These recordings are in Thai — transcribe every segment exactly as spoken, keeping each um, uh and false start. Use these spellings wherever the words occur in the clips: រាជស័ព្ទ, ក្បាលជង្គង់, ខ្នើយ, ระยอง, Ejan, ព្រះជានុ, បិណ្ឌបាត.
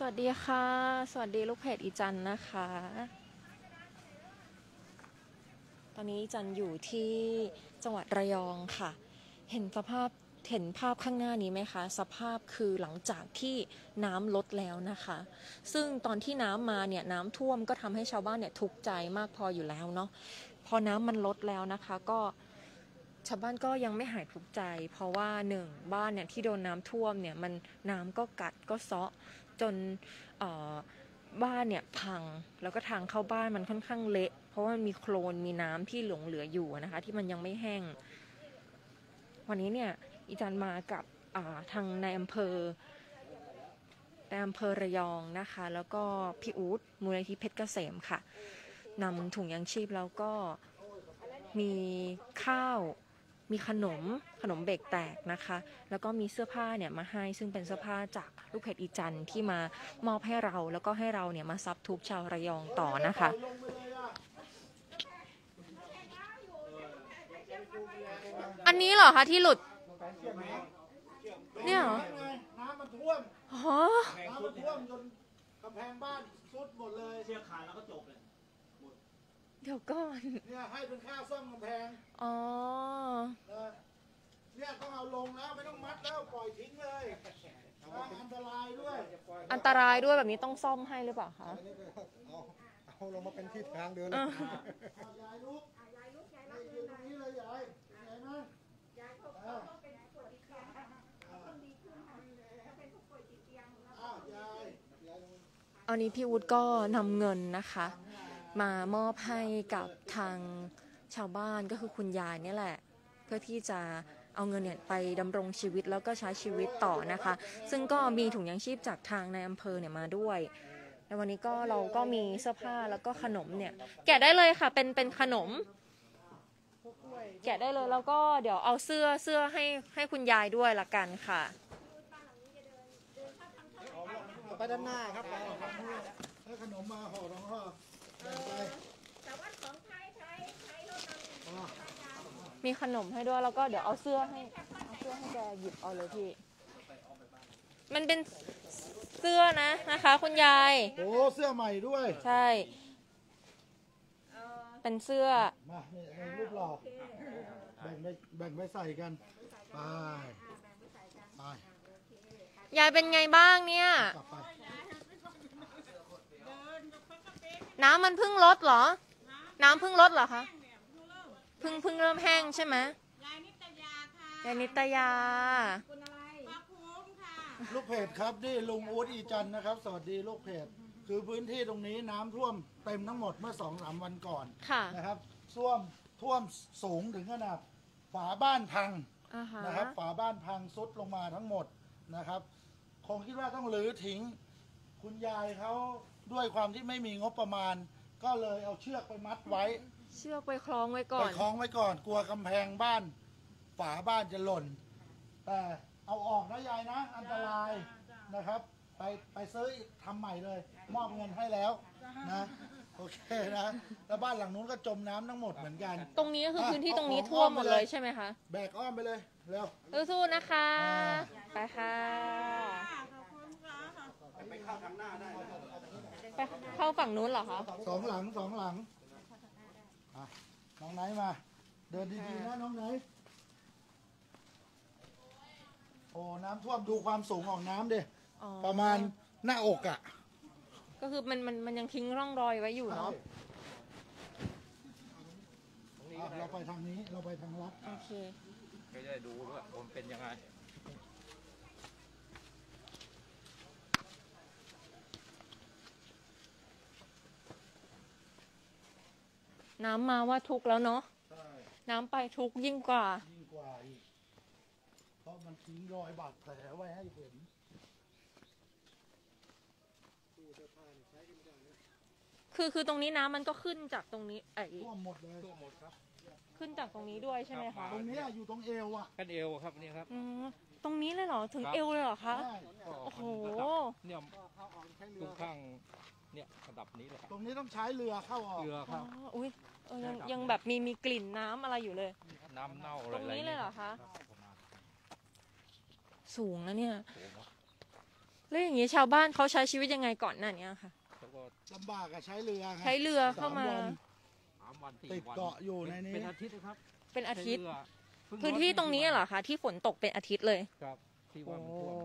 สวัสดีค่ะสวัสดีลูกเพจอีจันนะคะตอนนี้จันอยู่ที่จังหวัดระยองค่ะเห็นสภาพเห็นภาพข้างหน้านี้ไหมคะสภาพคือหลังจากที่น้ำลดแล้วนะคะซึ่งตอนที่น้ำมาเนี่ยน้ำท่วมก็ทำให้ชาวบ้านเนี่ยทุกข์ใจมากพออยู่แล้วเนาะพอน้ำมันลดแล้วนะคะก็ชาวบ้านก็ยังไม่หายทุกข์ใจเพราะว่าหนึ่งบ้านเนี่ยที่โดนน้ำท่วมเนี่ยมันน้ำก็กัดก็เซาะจนเอ่อบ้านเนี่ยพังแล้วก็ทางเข้าบ้านมันค่อนข้างเละเพราะว่ามีโคลนมีน้ำที่หลงเหลืออยู่นะคะที่มันยังไม่แห้งวันนี้เนี่ยอีจันมากับทางนายอำเภอในอำเภอระยองนะคะแล้วก็พี่อู๊ดมูลนิธิเพชรเกษมค่ะนำถุงยางชีพแล้วก็มีข้าวมีขนมขนมเบรกแตกนะคะแล้วก็มีเสื้อผ้าเนี่ยมาให้ซึ่งเป็นเสื้อผ้าจากลูกเพจอีจันที่มามอบให้เราแล้วก็ให้เราเนี่ยมาซับทุกชาวระยองต่อนะคะอันนี้เหรอคะที่หลุดเนี่ยเหรอน้ำมันท่วมอ๋อน้ำมันท่วมจนกำแพงบ้านซุดหมดเลยเสียขาดแล้วก็จบเลยเดี๋ยวก่อนเนี่ยให้เป็นค่าซ่อมกำแพงอ๋อเนี่ยต้องเอาลงแล้วไม่ต้องมัดแล้วปล่อยทิ้งเลยอันตรายด้วยอันตรายด้วยแบบนี้ต้องซ่อมให้หรือเปล่าคะเอาเอาลงมาเป็นที่ทางเดินเลยยายลุกยายลุกยายลุกอยู่ตรงนี้เลยยายยายมั้ยยายเขาเป็นผู้ป่วยติดเตียงคนดีขึ้นค่ะเขาเป็นผู้ป่วยติดเตียงอ้าวยายอันนี้พี่วุฒิก็นำเงินนะคะมามอบให้กับทางชาวบ้านก็คือคุณยายนี่แหละเพื่อที่จะเอาเงินเนี่ยไปดำรงชีวิตแล้วก็ใช้ชีวิตต่อนะคะซึ่งก็มีถุงยางชีพจากทางในอำเภอเนี่ยมาด้วยในวันนี้ก็เราก็มีเสื้อผ้าแล้วก็ขนมเนี่ยแกะได้เลยค่ะเป็นเป็นขนมแกะได้เลยแล้วก็เดี๋ยวเอาเสื้อเสื้อให้ให้คุณยายด้วยละกันค่ะไปด้านหน้าครับให้ขนมมาห่อรองห่อมีขนมให้ด้วยแล้วก็เดี๋ยวเอาเสื้อให้เอาเสื้อให้แกหยิบเอาเลยพี่มันเป็นเสื้อนะนะคะคุณยายโอ้เสื้อใหม่ด้วยใช่เป็นเสื้อมารูปหล่อแบ่งไปแบ่งไปใส่กันไปไปยายเป็นไงบ้างเนี่ยน้ำมันเพิ่งลดเหรอน้ำเพิ่งลดเหรอคะเพิ่งเพิ่งเริ่มแห้งใช่ไหมยายนิตยาค่ะยายนิตยาคุณอะไรปาคุ้มค่ะลูกเพจครับนี่ลุงอู๊ดอีจันนะครับสวัสดีลูกเพจคือพื้นที่ตรงนี้น้ำท่วมเต็มทั้งหมดเมื่อ สองถึงสาม วันก่อนนะครับท่วมท่วมสูงถึงขนาดฝาบ้านพังนะครับฝาบ้านพังซุดลงมาทั้งหมดนะครับคงคิดว่าต้องรื้อทิ้งคุณยายเขาด้วยความที่ไม่มีงบประมาณก็เลยเอาเชือกไปมัดไว้เชือกไปคล้องไว้ก่อนไปคล้องไว้ก่อนกลัวกำแพงบ้านฝาบ้านจะหล่นแต่เอาออกนะยายนะอันตรายนะครับไปไปซื้อทำใหม่เลยมอบเงินให้แล้วนะโอเคนะแล้วบ้านหลังนู้นก็จมน้ำทั้งหมดเหมือนกันตรงนี้ก็คือพื้นที่ตรงนี้ท่วมหมดเลยใช่ไหมคะแบกอ้อมไปเลยเร็วสู้ๆนะคะไปค่ะไปเข้าทางหน้าได้ไปเข้าฝั่งนู้นเหรอคะสองหลังสองหลังน้องไหนมาเดินดีๆนะน้องไหนโอ้น้ำท่วมดูความสูงของน้ำดิประมาณหน้าอกอ่ะก็คือมันมันมันยังทิ้งร่องรอยไว้อยู่เนาะเราไปทางนี้เราไปทางลัดโอเคก็จะดูว่าผมเป็นยังไงน้ำมาว่าทุกข์แล้วเนาะน้ำไปทุกข์ยิ่งกว่ายิ่งกว่าอีกเพราะมันทิ้งรอยบาดแผลไว้ให้เห็นคือคือตรงนี้น้ำมันก็ขึ้นจากตรงนี้ไอ้ท่วมหมดเลยท่วมหมดครับขึ้นจากตรงนี้ด้วยใช่ไหมคะตรงนี้อยู่ตรงเอวอ่ะกันเอวครับนี่ครับตรงนี้เลยเหรอถึงเอวเลยเหรอคะโอ้โหเนี่ยตรงข้างเนี่ยระดับนี้เลยตรงนี้ต้องใช้เรือเข้าออกเรือครับอุ้ยยังยังแบบมีมีกลิ่นน้ำอะไรอยู่เลยน้ำเน่าอะไรตรงนี้เลยเหรอคะสูงนะเนี่ย แล้วอย่างนี้ชาวบ้านเขาใช้ชีวิตยังไงก่อนหน้านี้ค่ะลำบากอะใช้เรือใช้เรือเข้ามาติดเกาะอยู่ในนี้เป็นอาทิตย์ครับเป็นอาทิตย์พื้นที่ตรงนี้เหรอคะที่ฝนตกเป็นอาทิตย์เลยครับที่ว่ามันท่วม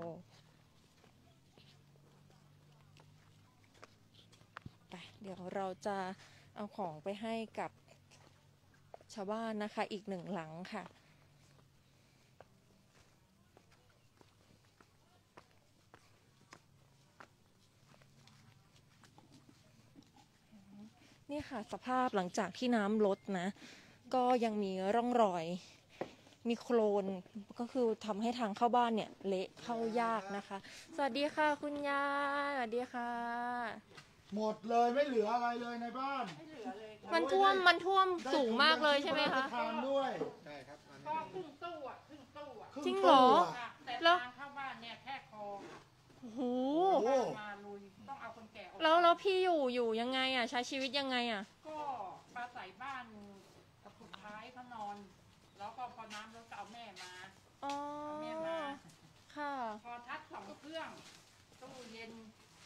ไปเดี๋ยวเราจะเอาของไปให้กับชาวบ้านนะคะอีกหนึ่งหลังค่ะนี่ค่ะสภาพหลังจากที่น้ำลดนะก็ยังมีร่องรอยมีโคลนก็คือทำให้ทางเข้าบ้านเนี่ยเละเข้ายากนะคะสวัสดีค่ะคุณยายสวัสดีค่ะหมดเลยไม่เหลืออะไรเลยในบ้านไม่เหลือเลยมันท่วมมันท่วมสูงมากเลยใช่ไหมคะทางด้วยใช่ครับก็ครึ่งตู้อ่ะครึ่งตู้อ่ะจริงเหรอแล้วทางเข้าบ้านเนี่ยแค่คอโอ้โหมาลุยต้องเอาคนแก่ออกแล้วแล้วพี่อยู่อยู่ยังไงอ่ะใช้ชีวิตยังไงอ่ะก็ปลาใส่บ้านกับสุดท้ายเขานอนแล้วก็พอน้ำแล้วก็เอาแม่มาเอาแม่มาค่ะพอทัดสองเครื่องตู้เย็น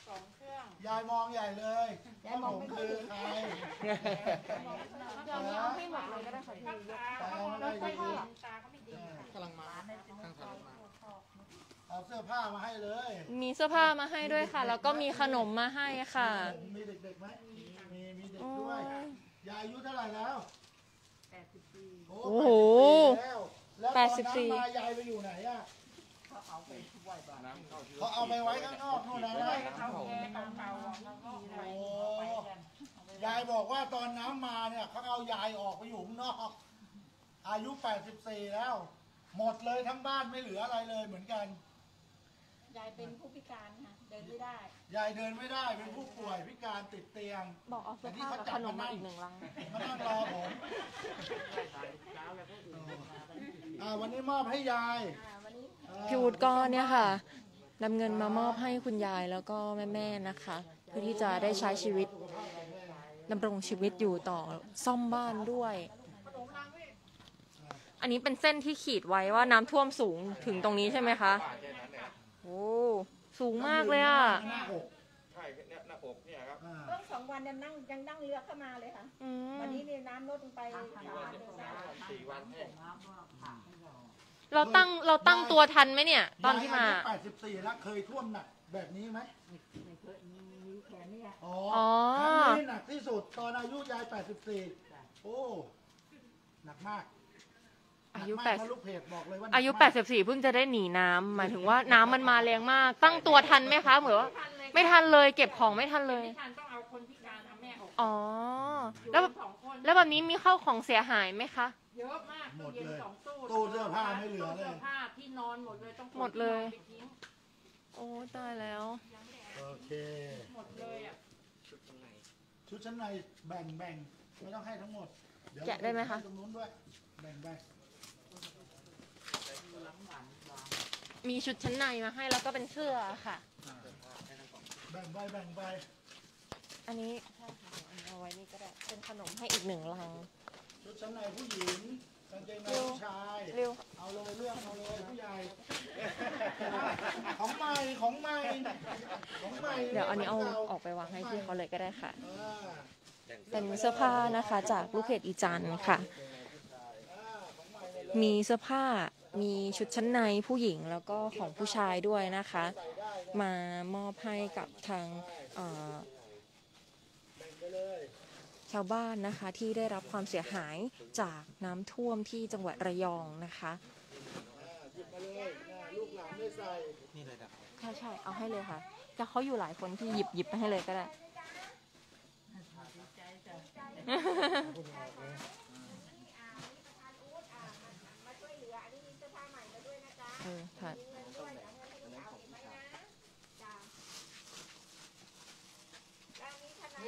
สองเครื่องยายมองใหญ่เลยยายมองไม่คือใครยายมองให้หมดเลยก็ได้ค่ะพี่ตาไม่ดีตาก็ไม่ดีกำลังมาข้างทางมาเอาเสื้อผ้ามาให้เลยมีเสื้อผ้ามาให้ด้วยค่ะแล้วก็มีขนมมาให้ค่ะมีเด็กๆไหมมีมีเด็กด้วยยายอายุเท่าไหร่แล้วโอ้โหแปดสิบสี่แล้วตอนนั้นมายายไปอยู่ไหนอะเขาเอาไปไว้บ้านเขาเอาไปไว้ข้างนอกนู่นนะยายบอกว่าตอนน้ำมาเนี่ยเขาเอายายออกไปอยู่ข้างนอกอายุแปดสิบสี่แล้วหมดเลยทั้งบ้านไม่เหลืออะไรเลยเหมือนกันยายเป็นผู้พิการค่ะเดินไม่ได้ยายเดินไม่ได้เป็นผู้ป่วยพิการติดเตียงบอกเอาเสื้อผ้าขนมมาอีกหนึ่งลังมานั่งรอผมวันนี้มอบให้ยายพี่วุฒิก็เนี่ยค่ะนำเงินมามอบให้คุณยายแล้วก็แม่ๆนะคะเพื่อที่จะได้ใช้ชีวิตดำรงชีวิตอยู่ต่อซ่อมบ้านด้วยอันนี้เป็นเส้นที่ขีดไว้ว่าน้ำท่วมสูงถึงตรงนี้ใช่ไหมคะโอ้สูงมากเลยอ่ะหน้าอกใช่หน้าอกเนี่ยครับเพิ่งสองวันยังนั่งยังนั่งเรือเข้ามาเลยค่ะวันนี้เนี่ยน้ำลดลงไปสี่วันแห้งเราตั้งเราตั้งตัวทันไหมเนี่ยตอนที่มาแปดสิบสี่แล้วเคยท่วมหนักแบบนี้ไหมไม่เคยมีแค่นี้อ๋อครั้งนี้หนักที่สุดตอนอายุยายแปดสิบสี่โอ้หนักมากอายุแปดสิบอายุแปดสิบสี่เพิ่งจะได้หนีน้ำหมายถึงว่าน้ำมันมาแรงมากตั้งตัวทันไหมคะเหมือนว่าไม่ทันเลยเก็บของไม่ทันเลยไม่ทันต้องเอาคนพิการเอาแม่ออกอ๋อแล้วแล้วแบบนี้มีข้าวของเสียหายไหมคะเยอะมากตู้เย็นสองตู้ตู้เสื้อผ้าไม่เหลือเลยตู้เสื้อผ้าที่นอนหมดเลยต้องหมดเลยโอ้ตายแล้วโอเคหมดเลยอ่ะชุดชั้นในชุดชั้นในแบ่งแบ่งไม่ต้องให้ทั้งหมดแกะได้ไหมคะตรงนู้นด้วยแบ่งไปมีชุดชั้นในมาให้แล้วก็เป็นเสื้อค่ะแบ่งไปแบ่งไปอันนี้เอาไว้นี่ก็ได้เป็นขนมให้อีกหนึ่งลังชุดชั้นในผู้หญิงกางเกงในผู้ชายเอาเลยเลือกเอาเลยผู้ใหญ่ของใหม่ของใหม่ของใหม่เดี๋ยวอันนี้เอาออกไปวางให้พี่เขาเลยก็ได้ค่ะเป็นเสื้อผ้านะคะจากลูกเพจอีจันค่ะมีเสื้อผ้ามีชุดชั้นในผู้หญิงแล้วก็ของผู้ชายด้วยนะคะมามอบให้กับทางชาวบ้านนะคะที่ได้รับความเสียหายจากน้ำท่วมที่จังหวัดระยองนะคะใช่ใช่เอาให้เลยค่ะจะเขาอยู่หลายคนที่หยิบหยิบไปให้เลยก็ได้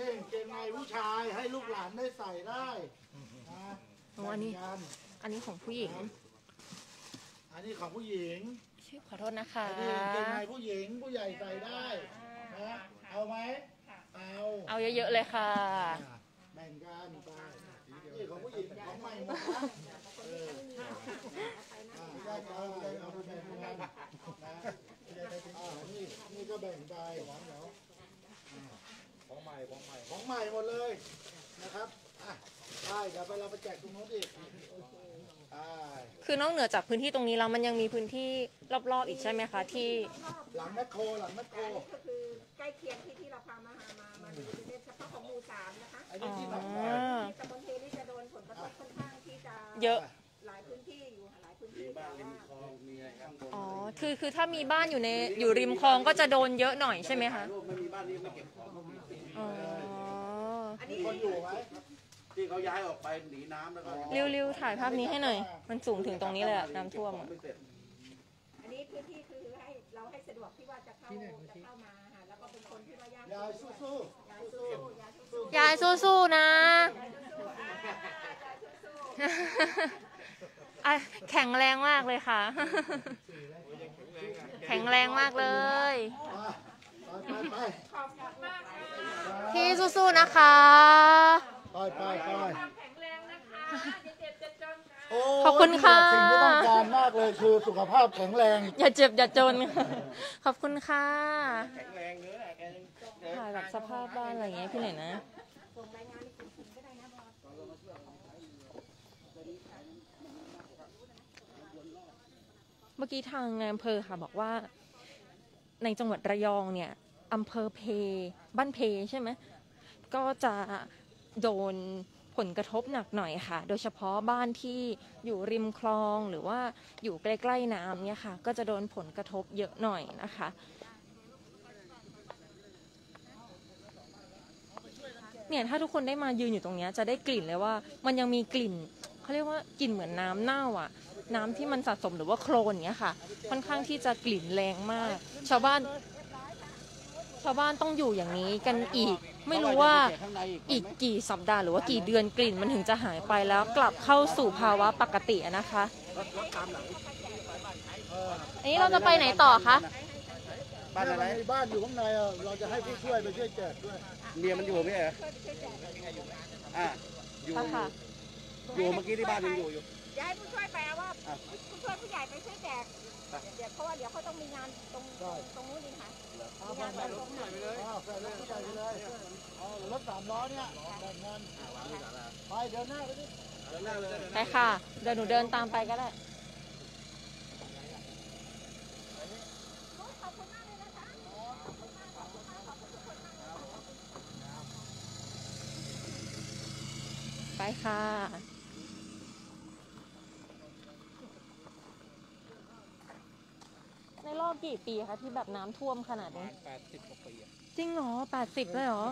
นี่เกงในผู้ชายให้ลูกหลานได้ใส่ได้อันนี้อันนี้ของผู้หญิงอันนี้ของผู้หญิงขอโทษนะคะเกงในผู้หญิงผู้ใหญ่ใส่ได้นะเอาไหมเอาเอาเยอะๆเลยค่ะแบ่งกันไปนี่ของผู้หญิงของใหม่หมดนะนี่ ก็แบ่งไปของเหนียวของใหม่ของใหม่ของใหม่หมดเลยนะครับใช่เดี๋ยวไปเราไปแจกตรงนู้นอีกคือนอกเหนือจากพื้นที่ตรงนี้แล้วมันยังมีพื้นที่รอบๆอีกใช่ไหมคะที่หลังแมคโครหลังแมคโครก็คือใกล้เคียงที่ที่เราพามาหามามาดูในเฉพาะของหมู่สามนะคะอันนี้ที่ตำบลเทนี่จะโดนผลกระทบค่อนข้างที่จะเยอะหลายพื้นที่อยู่หลายพื้นที่บ้านริมคลองมีอะไรข้างบนอ๋อคือคือถ้ามีบ้านอยู่ในอยู่ริมคลองก็จะโดนเยอะหน่อยใช่ไหมคะไม่มีบ้านนี้ไม่เก็บของอ๋ออันนี้คนอยู่ไหมที่เขาย้ายออกไปหนีน้ำแล้วก็ริ้วๆถ่ายภาพนี้ให้หน่อยมันสูงถึงตรงนี้เลยอะน้ำท่วมอะอันนี้พื้นที่คือให้เราให้สะดวกที่ว่าจะเข้าจะเข้ามาแล้วก็เป็นคนที่ว่ายากยายสู้ๆยายสู้ๆนะแข็งแรงมากเลยค่ะแข็งแรงมากเลยพี่สู้ๆนะคะไปไปไปแข็งแรงนะคะเจ็บจะจนค่ะขอบคุณค่ะสิ่งที่ต้องการมากเลยคือสุขภาพแข็งแรงอย่าเจ็บอย่าจนขอบคุณค่ะแข็งแรงเนื้อแกถ่ายแบบสภาพบ้านอะไรอย่างเงี้ยพี่หน่อยนะเมื่อกี้ทางอำเภอค่ะบอกว่าในจังหวัดระยองเนี่ยอำเภอเพบ้านเพใช่ไหมก็จะโดนผลกระทบหนักหน่อยค่ะโดยเฉพาะบ้านที่อยู่ริมคลองหรือว่าอยู่ใกล้ๆน้ำเนี่ยค่ะก็จะโดนผลกระทบเยอะหน่อยนะคะเนี่ยถ้าทุกคนได้มายืนอยู่ตรงนี้จะได้กลิ่นเลยว่ามันยังมีกลิ่นเขาเรียกว่ากลิ่นเหมือนน้ำเน่าอ่ะน้ำที่มันสะสมหรือว่าโคลนเนี้ยค่ะค่อนข้างที่จะกลิ่นแรงมากชาวบ้านชาวบ้านต้องอยู่อย่างนี้กันอีกไม่รู้ว่าอีกกี่สัปดาห์หรือว่ากี่เดือนกลิ่นมันถึงจะหายไปแล้วกลับเข้าสู่ภาวะปกตินะคะอันนี้เราจะไปไหนต่อคะบ้านอะไรบ้านอยู่ข้างในเราจะให้ผู้ช่วยไปช่วยแจกด้วยเมียมันอยู่ไหมอ่ะอ่ะอยู่อยู่เมื่อกี้ที่บ้านยังอยู่อยู่ย้ายผู้ช่วยไปว่าผู้ช่วยผู้ใหญ่ไปช่วยแจกเดี๋ยวเพราะว่าเดี๋ยวเขาต้องมีงานตรงตรงนู้นนี่ค่ะงานตรงไหนไปเลยรถสามล้อเนี่ยไปเดินหน้าไปดิไปค่ะเดี๋ยวหนูเดินตามไปก็ได้ไปค่ะในรอบกี่ปีคะที่แบบน้ำท่วมขนาดนี้แปดสิบกว่าปีจริงเหรอแปดสิบเลยเหรอ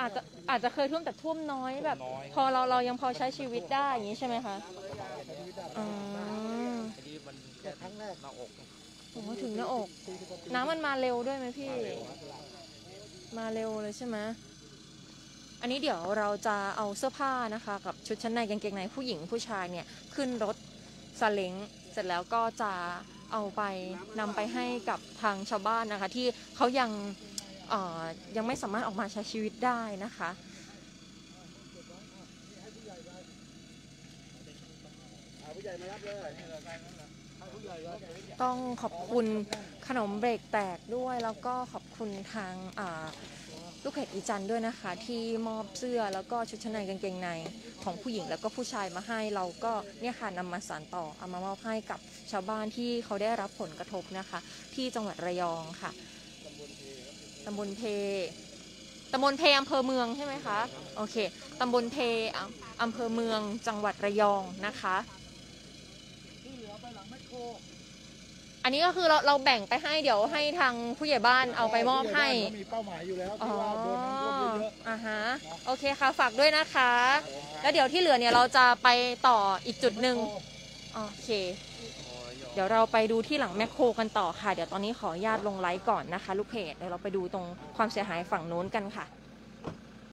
อาจจะอาจจะเคยท่วมแต่ท่วมน้อยแบบพอเราเรายังพอใช้ชีวิตได้อย่างนี้ใช่ไหมคะอ๋อครั้งแรกมาอกโอ้ถึงหน้าอกน้ำมันมาเร็วด้วยไหมพี่มาเร็วเลยใช่ไหมอันนี้เดี๋ยวเราจะเอาเสื้อผ้านะคะกับชุดชั้นในกางเกงในผู้หญิงผู้ชายเนี่ยขึ้นรถซาเล้งเสร็จแล้วก็จะเอาไปนำไปให้กับทางชาวบ้านนะคะที่เขายังเอ่อยังไม่สามารถออกมาใช้ชีวิตได้นะคะต้องขอบคุณขนมเบรกแตกด้วยแล้วก็ขอบคุณทางอ่าลูกเพจอีจันด้วยนะคะที่มอบเสื้อแล้วก็ชุดชั้นในกางเกงในของผู้หญิงแล้วก็ผู้ชายมาให้เราก็เนี่ยค่ะนำมาสานต่อเอามามอบให้กับชาวบ้านที่เขาได้รับผลกระทบนะคะที่จังหวัดระยองค่ะตำบลเพตำบลเพอำเภอเมืองใช่ไหมคะโอเคตำบลเพอำเภอเมืองจังหวัดระยองนะคะอันนี้ก็คือเราเราแบ่งไปให้เดี๋ยวให้ทางผู้ใหญ่บ้านเอาไปมอบให้มีเป้าหมายอยู่แล้วที่ว่าโดนน้ำท่วมเยอะอ่าฮะโอเคค่ะฝากด้วยนะคะแล้วเดี๋ยวที่เหลือเนี่ยเราจะไปต่ออีกจุดหนึ่งโอเคเดี๋ยวเราไปดูที่หลังแมคโครกันต่อค่ะเดี๋ยวตอนนี้ขออนุญาตลงไลฟ์ก่อนนะคะลูกเพจเดี๋ยวเราไปดูตรงความเสียหายฝั่งโน้นกันค่ะ